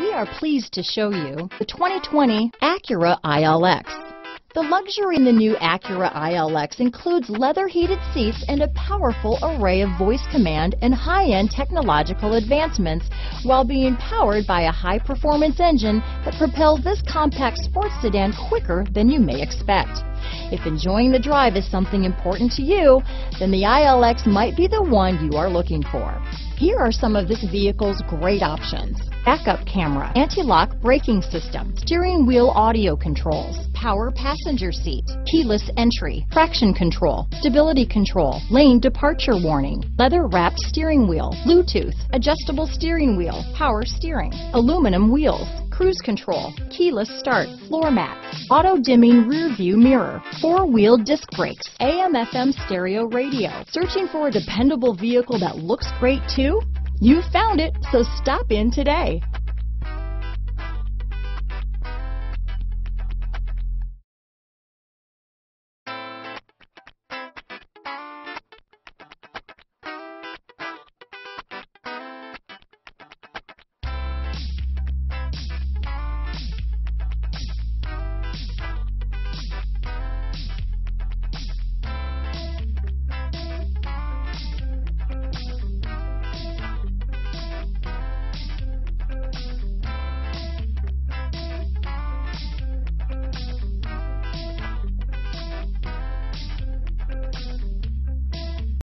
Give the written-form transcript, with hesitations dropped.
We are pleased to show you the 2020 Acura ILX. The luxury in the new Acura ILX includes leather-heated seats and a powerful array of voice command and high-end technological advancements, while being powered by a high-performance engine that propels this compact sports sedan quicker than you may expect. If enjoying the drive is something important to you, then the ILX might be the one you are looking for. Here are some of this vehicle's great options: backup camera, anti-lock braking system, steering wheel audio controls, power passenger seat, keyless entry, traction control, stability control, lane departure warning, leather-wrapped steering wheel, Bluetooth, adjustable steering wheel, power steering, aluminum wheels, cruise control, keyless start, floor mats, auto-dimming rear-view mirror, four-wheel disc brakes, AM/FM stereo radio. Searching for a dependable vehicle that looks great too? You found it, so stop in today.